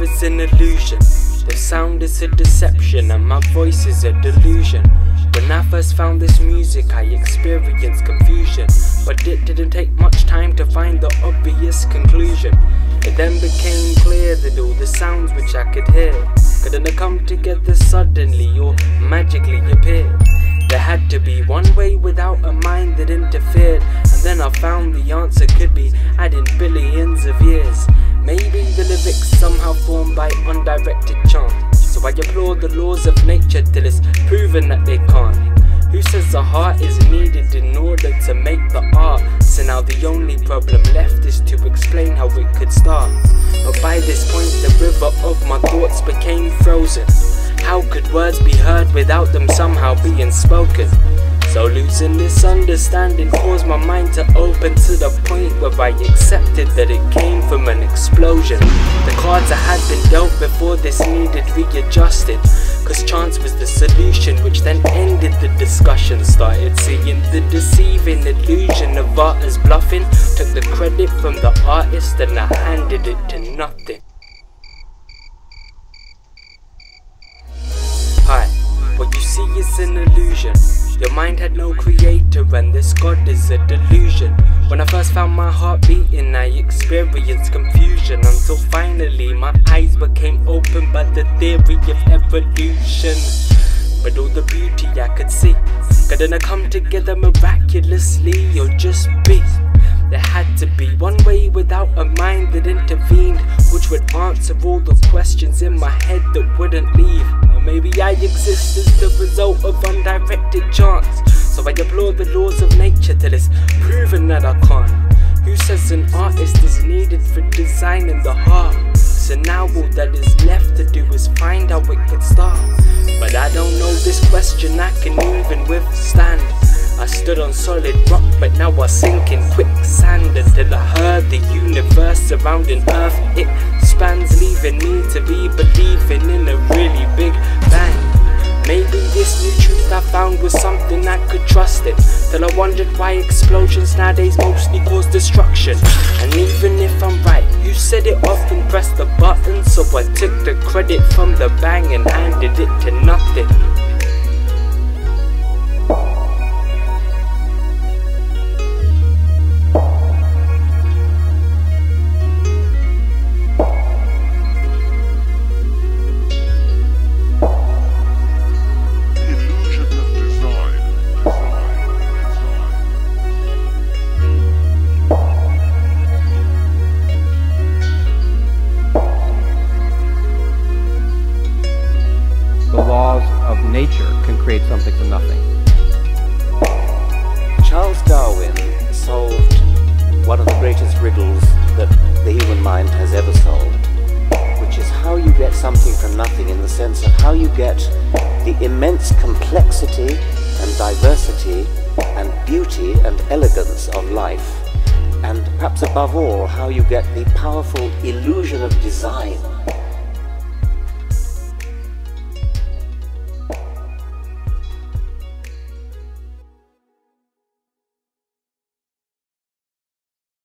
love is an illusion. The sound is a deception and my voice is a delusion. When I first found this music, I experienced confusion, but it didn't take much time to find the obvious conclusion. It then became clear that all the sounds which I could hear couldn't come together suddenly or magically appear. There had to be one way without a mind that interfered, and then I found the answer could be adding billions of years. Maybe the lyrics somehow formed by undirected chant, so I applaud the laws of nature till it's proven that they can't. Who says the heart is needed in order to make the art? So now the only problem left is to explain how it could start. But by this point the river of my thoughts became frozen. How could words be heard without them somehow being spoken? So losing this understanding caused my mind to open to the point where I accepted that it came from an explosion. The cards I had been dealt before this needed readjusted, cause chance was the solution, which then ended the discussion. Started seeing the deceiving illusion of art as bluffing. Took the credit from the artist and I handed it to nothing. Hi, what you see is an illusion. Your mind had no creator and this God is a delusion. When I first found my heart beating, I experienced confusion, until finally my eyes became opened by the theory of evolution. But all the beauty I could see couldn't come together miraculously or just be. There had to be one way without a mind that intervened, which would answer all the questions in my head that wouldn't leave. Or maybe I exist as the result of undirected chance, so I applaud the laws of nature till it's proven that I can't. Who says an artist is needed for designing the heart? So now all that is left to do is find how it could start. But I don't know this question I can even withstand. I stood on solid rock, but now I sink in quicksand. Until I heard the universe surrounding Earth, it spans, leaving me to be believing in a really big bang. Maybe this new truth I found was something I could trust in, till I wondered why explosions nowadays mostly cause destruction. And even if I'm right, you said it often pressed the button, so I took the credit from the bang and handed it to nothing. Nature can create something from nothing. Charles Darwin solved one of the greatest riddles that the human mind has ever solved, which is how you get something from nothing, in the sense of how you get the immense complexity and diversity and beauty and elegance of life, and perhaps above all, how you get the powerful illusion of design